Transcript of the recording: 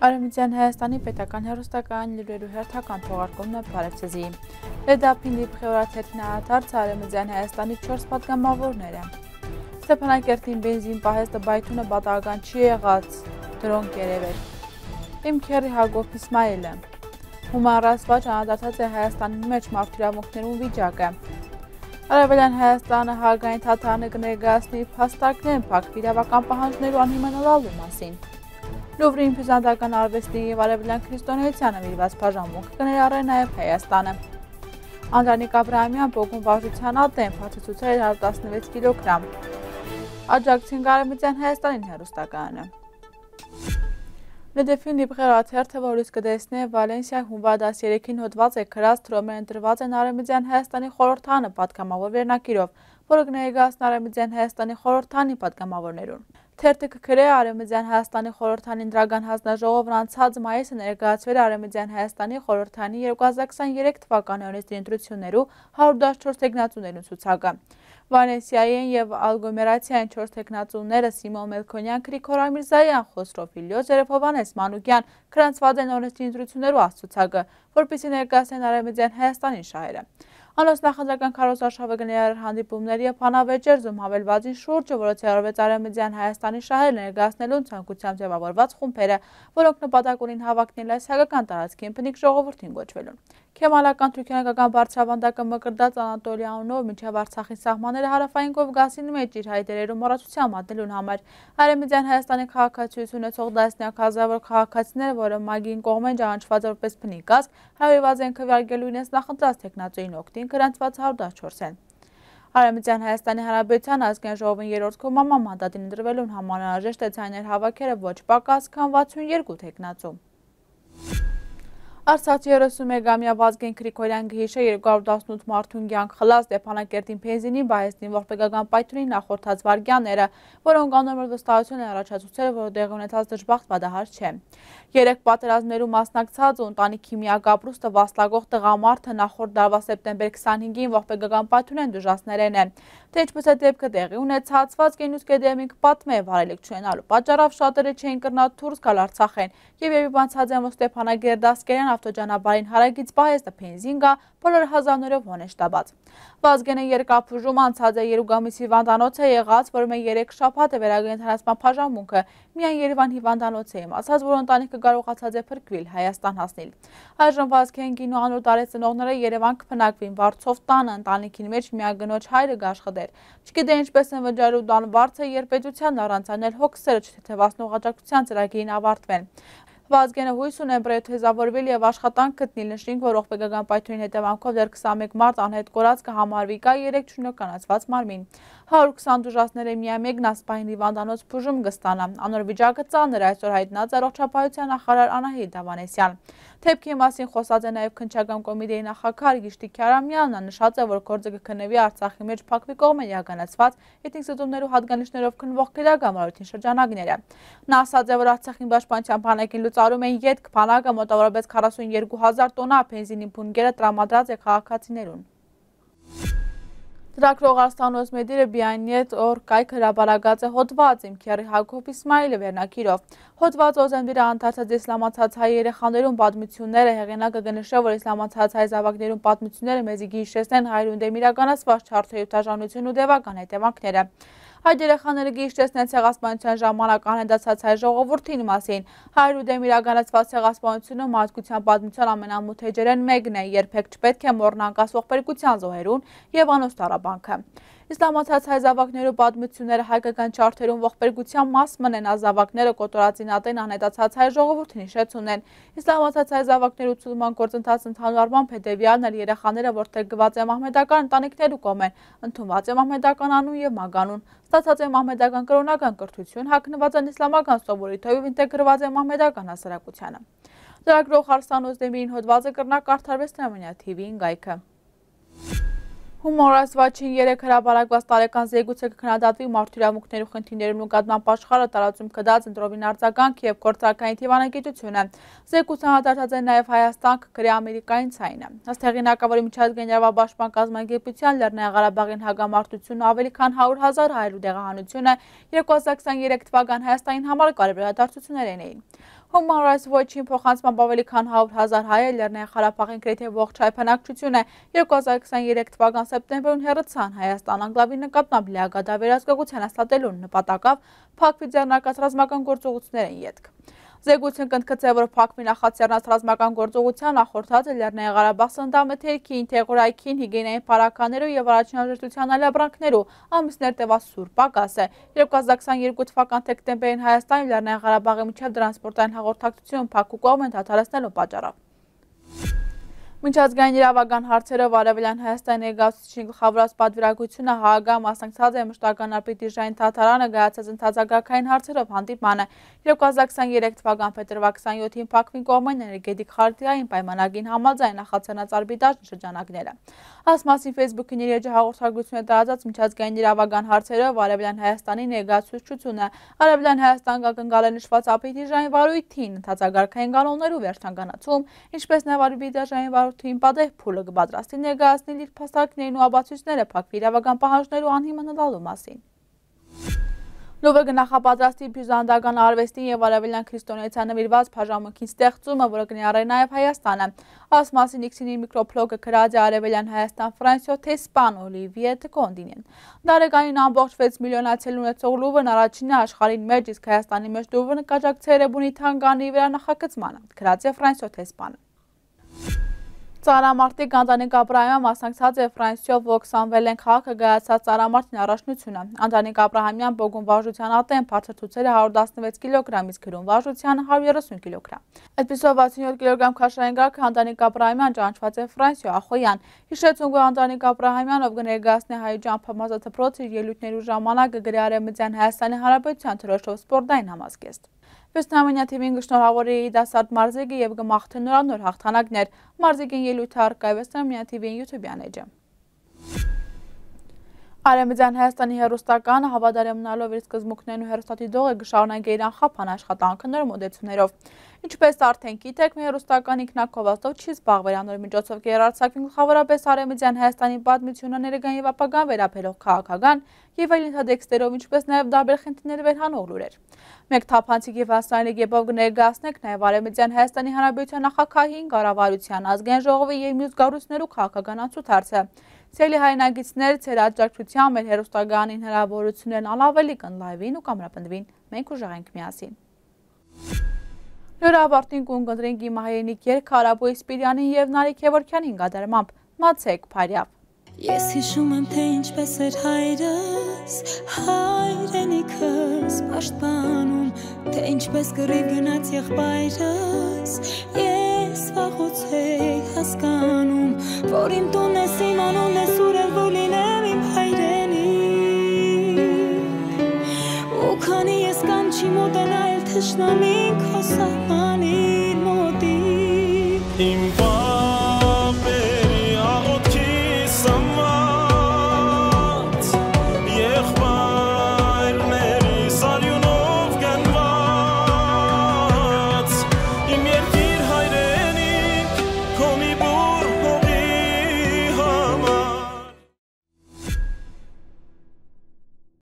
Արևմտյան Հայաստանի պետական հեռուստական լուրերի հերթական թողարկումն է Բարեփսեզի։ ԵԴԱՊ-ի խորհրդարանական Արևմտյան Հայաստանի 4 պատգամավորները։ Ստեփանակերտին բենզին պահեստը բայթունը պատահական չի եղած, դրոնք երևել։ Իմքերի Հակոբ Իսմայելը։ Հուման ռասվաճ անդրադարձած է Հայաստանի մեջ մարդիրավունքներուն վիճակը։ Արևելյան Հայաստանը հարգային թաթարը կներկայացնի փաստարկներն փակ իրավական պահանջներու անհիանալու մասին։ Լուվրին բյուզանդական արվեստի և արևելյան քրիստոնեությանը նվիրված բաժանմունքը կներառի նաև Հայաստանը։ Անդրանիկ Աբրահամեան բողոքում վարժության ատեն բարձրացուցել է 116 կիլոգրամ։ Աջակցին Արևմտյան Հայաստանին հեռուստակայանը։ Նեդեֆին դիպխերաթերթը, որից կտեսնեն Վալենսիայի հունվարի 13-ին հոդված է գրած, թրոմերն ընտրված են Արևմտյան Հայաստանի խորհրդարանը պատգամավոր վերնակիրով, որը կներկայացնի Արևմտյան Հայաստանի խորհրդարանի պատգամավորներուն։ Թերթը կգրե Արևմտյան Հայաստանի խորհրդարանի Ընդրական հանձնաժողովն անցած մայիսը ներկայացվել Արևմտյան Հայաստանի խորհրդարանի 2023 թվականի օրենսդրի ընտրություններու 114 տեղնացուներուն ցուցակը։ Վալենսիային և ագլոմերացիային 4 թեկնածուները Սիմոն Մելքոնյան, Գրիգոր Ամիրզայան, Խոսրով Իլիոս, Երեփովանես Մանուկյան քրանցված են օրենսդրի ընտրություններու աստուցակը, որպեսզի ներկայացնեն Արևմտյան Հայաստանի շահերը։ Անոնց նախընտրական քարոզարշավը կներառի հանդիպումներ և փանավեճեր Zoom հավելվածի շուրջը, որոնց ներառվեց Արևմտյան Հայաստանի շահերը ներկայացնելու ցանկությամբ ձևավորված խումբերը, որոնք նպատակ ունին հավակնել այս հայկական տարածքին բնիկ ժողովրդին կոչվելուն։ Քեմալական թուրքիանական բարձրավանդակը մկրտած Անատոլի անունով մինչև Արցախի սահմանները հարավային Կովկասին մեջ իր հայտերերում մոռացության մատնելուն համար Արևմտյան Հայաստանի քաղաքացիություն ունեցող տասնյակ հազարավոր քաղաքացիներ, որոնք ՄԱԳ-ին կողմէն ճանաչված որպես բնիկ ազգ, հավելված են քվեարկելու իրենց նախընտրած տեխնացուին օգտին գրանցված 114 են։ Արևմտյան Հայաստանի Հանրապետության ազգային ժողովին 3-րդ կոմամա մանդատին ընտրվելուն համանհրաժեշտ է ցաներ հավաքելը ոչ պակաս, քան 62 տեխնացու։ Արցախի 31-ամյա Վազգեն Գրիգորյանը հիշել է 218 մարդուն կյանք խլած Ստեփանակերտին բենզինի բայեցնին ողբերգական պայթյունի նախորդած վայրկյանները, որոնք անորմալ վստահություն են առաջացուցել, որ դեղի ունեցած դժբախտ պատահար չէ։ 3 պատերազմներում մասնակցած ու ընտանիքի միակ ապրուստը վաստակող տղամարդը նախորդ տարվա սեպտեմբեր 25-ին ողբերգական պայթյուն են դժվարացրել։ Թե ինչպես է դեպքը տեղի ունեցած, Վազգենուս Գեդեմին պատմում է վարելիք չունենալու պատճառով շատերը չէին կրնա դուրս գալ Արցախեն և երևանցած են, որ Ստեփանագերդասկերյան Ավտոճանապարհին հարակից պահեստը բենզին գա, բոլոր հազարներով հոնեշտաբաց։ Վազգենը երկափուժում անցած է Երուգամիսի հիվանդանոց է եղած, որում է 3 շաբաթ է վերակենդանացման բաժանմունքը, միայն Երևան հիվանդանոց է իմացած, որ ընտանիքը կարողացած է փրկվել, Հայաստան հասնել։ Այժմ Վազգեն գինու անոր տարեց ծնողները Երևան կփնակվին, վարձով տանը ընտանիքին մեջ միակ գնոջ հայրը գաշխատեր։ Չգիտե ինչպես են վճարելու տան վարձը, երբ պետությանն առանց անել հոգսերը չթեթևացնող աջակցության ծրագիրն ավարտվեն։ Վազգենը հույս ունի պրոթեզավորվել և աշխատանք գտնել, նշենք, որ ողբերգական պայթյունի հետևանքով դեռ 21 մարտ անհետ կորած կհամարվի կա 3 չնականացված մարմին։ 120 դժվարացները միայն ասպային հիվանդանոց բուժում կստանա։ Անոր վիճակը ծանր է, այսօր հայտնած Առողջապահության նախարար Անահիտ Ավանեսյան։ Թեփքի մասին խոսած է նաև քննչական կոմիտեի նախագահ Գիշտի Քյարամյանն, նշած է, որ գործը կքննվի Արցախի մեջ փակվի կողմերից իրականացված էթնիկ զտումներով հատկանիշներով քննվող գերագամարության շրջանագները։ Նա ասաց է, որ Արցախի պաշտպանության բանակի Արում են ետք բանակը մոտավորապես 42000 տոննա բենզինի բունկերը տրամադրած է քաղաքացիներուն։ Տրակրող Արստանոց մեդիրը բիայնիետ օր կայք հրապարակած է հոդված Իմքերի Հակոբ Իսմայելը վերնակիրով։ Հոդված օզենվիրը անդրադարձած իսլամացած հայ երեխաներուն պատմությունները, հեղինակը կնշել, որ իսլամացած հայ զավակներուն պատմությունները մեզ գիշեցնեն հայրուն դեմ իրականացված չարդարությանն ու դևական հետևանքները։ Այդ երեխաները գիժտեսնեն ցեղասպանության ժամանակ անհետացած հայ ժողովրդին մասին։ Հայրու դեմ իրականացված ցեղասպանությունը մարդկության պատմության ամենամութ էջերն մեկն է, երբեք չպետք է մոռնանք ողբերգության զոհերուն և անոց տառապանքը։ Իսլամացած հայ զավակներու պատմությունները հայկական չարթերուն ողբերգության մաս մնեն, ազավակները կոտորածին ատեն անհետացած հայ ժողովուրդին հիշեցուն են։ Իսլամացած հայ զավակներու ցուցման գործընթաց ընդհանրապես հետևյալն էր՝ երեխաները որդեգված է մահմեդական ընտանիքներու կողմէն, ընդունված է մահմեդական անուն և մականուն, ստացած է մահմեդական կրոնական կրթություն, հագնված են իսլամական սովորույթով, ինտեգրված է մահմեդական հասարակությանը։ Տրագրող Արստանոց Դեմիրին հոդվածը կրնակ արդարվեց Թրամյա TV-ին գայքը։ Հուման ռասվաճին 3 հրապարակված տարեկան զեկույցը կքննադատվի մարդիրավունքներու խնդիրներու նկատմամբ աշխարհը տարածում կդած ընտրովին արձագանք և գործարքային դիվանագիտությունը։ Զեկույցը հանդարտած է նաև Հայաստան կգրի ամերիկային ցայնը։ Ըստ հեղինակավորի միջազգային իրավաբաշխման կազմակերպության Լեռնային Ղարաբաղին հակամարտությունն ավելի քան 100,000 հայրու դեղահանությունը 2023 թվական Հայաստանին համար կարևոր հետաքրքրություններ էին։ Human Rights Watch-ի փոխանցումը ավելի քան 100,000 հայ Լեռնային Ղարաբաղին գրեթե ողջ հայրենակցությունը 2023 թվականի սեպտեմբերին հերթացան Հայաստան անկլավի նկատմամբ լիակատավերազգացության հաստատելու նպատակով Փակվի ձեռնարկած ռազմական գործողություններին յետք։ Զեկուցին կընդգծել, որ Փակվի նախաձեռնած ռազմական գործողության նախորդած Լեռնային Ղարաբաղ սննդամթերքին, թեղորայքին, հիգիենային պարականերու և առաջնահերթության այլ ապրանքներու ամիսներ տևած սուր պակաս է։ 2022 թվականի դեկտեմբերին Հայաստանի և Լեռնային Ղարաբաղի միջև տրանսպորտային հաղորդակցություն Փակու կողմն դադարեցնելու պատճառով։ Միջազգային իրավական հարցերով Արևելյան Հայաստանի ներկայացուցիչի գլխավորած պատվիրակությունը Հաագայում մասնակցած է մշտական արբիտրաժային դատարանը գայացած ընթացակարգային հարցերով հանդիպմանը 2023 թվականի փետրվարի 27-ին Փակվին կողմէն էներգետիկ խարտիային պայմանագին համաձայն նախաձեռնած արբիտրաժ շրջանակները։ Այս մասին Facebook-ին իր էջի հաղորդագրություն է տարածած Միջազգային իրավական հարցերով Արևելյան Հայաստանի ներկայացուցչությունը Արևելյան Հայաստան կակնկալել նշված արբիտրաժային վարույթին ընթացակարգային կանոններով վերջնականացում, ինչպես նաև արբիտրաժային վարույթ Թույն պատեհ փուլը կպատրաստի ներկայացնել իր փաստարկներն ու ապացույցները Փակվի իրավական պահանջներու անհիմն հնալու մասին։ Նովեգը նախապատրաստի բյուզանդական արվեստին և արևելյան քրիստոնեության նվիրված բաժանմունքի ստեղծումը, որը կներառի նաև Հայաստանը։ Այս մասին X-ի միկրոբլոգը գրած է Արևելյան Հայաստան Ֆրանսիո թե Իսպան Օլիվիե Կոնդինեն։ Դարեկանին ամբողջ 6 միլիոնացիլ ունեցող Լուվրն առաջինն է աշխարհին մեջ, իսկ Հայաստանի մեջ Լուվրը կաջակցել է Էրեբունի թանգարանի վրա նախագծմանը, գրած է Ֆրանսիո թե Իսպանը։ Ծառամարտիկ Անդրանիկ Աբրահամեան մասնակցած է Ֆրանսիով ոգսանվել են քաղաքը գայացած ծառամարտին առաջնությունը։ Անդրանիկ Աբրահամեան բողոն վարժության ատեն բարձր ցուցել է 116 կիլոգրամից գրուն վարժության 130 կիլոգրամ։ Այդպիսով 67 կիլոգրամ քաշային գրակը Անդրանիկ Աբրահամեան ճանաչված է Ֆրանսիո Ախոյան։ Հիշեցնք, որ Անդրանիկ Աբրահամեան, ով կներկայացնի հայ ճամփամած դպրոցի ելույթներու ժամանակ կգրի Արևմտյան Հայաստանի Հանրապետության թռոշով սպորտային համազգեստ։ Վստահամենյա թիմին կշնորհավորի դասարդ մարզիկը և կմաղթի նորանոր հաղթանակներ։ Մարզիկին ելույթը առկա է Վստահամենյա թիմին YouTube-յան էջը։ Արևմտյան Հայաստանի հեռուստականը հավատարմնալով իր սկզբունքներն ու հեռուստատի դողը կշարունակի իր անխափան աշխատանքը նոր մոդեցումներով։ Ինչպես արդեն գիտեք, մի հեռուստական ինքնակովազդով չի զբաղվել, անոր միջոցով կերարցակվի գլխավորապես Արևմտյան Հայաստանի պատմությունը ներկայ և ապագան վերաբերող քաղաքական և այլ ենթադեքստերով, ինչպես նաև տարբեր խնդիրներ վերհանող լուրեր։ Մեկ թափանցիկ և հասանելի կերպով կներկայացնենք նաև Արևմտյան Հայաստանի Հանրապետության նախագահային կառավարության, ազգային ժողովի և մյուս կառույցներու քաղաքական անցուդարձը։ Ցելի հայրենակիցներ, ձեր աջակցությամբ մեր հեռուստականին հնարավորություն են անավելի կնլայվին ու կամրապնդվին, մենք ուժեղենք միասին։ Լուրաբարտին կունգնդրենք իմ հայրենիք երգը Արաբոյի Սպիրյանին և Նարեկ Հևորքյանին կատարմամբ, Մացեք Փարիապ։ Ես հիշում եմ, թե ինչպես էր հայրս, հայրենիքս պաշտպանում, թե ինչպես կռիվ գնաց եղբայրս, ես վախուց էի հասկանում, որ իմ տունն ես, իմ անունն ես, ուրեմն որ լինեմ իմ հայրենիք, ու քանի ես կամ չի մոտենա, էլ թշնամին քո սահմանին մոտիկ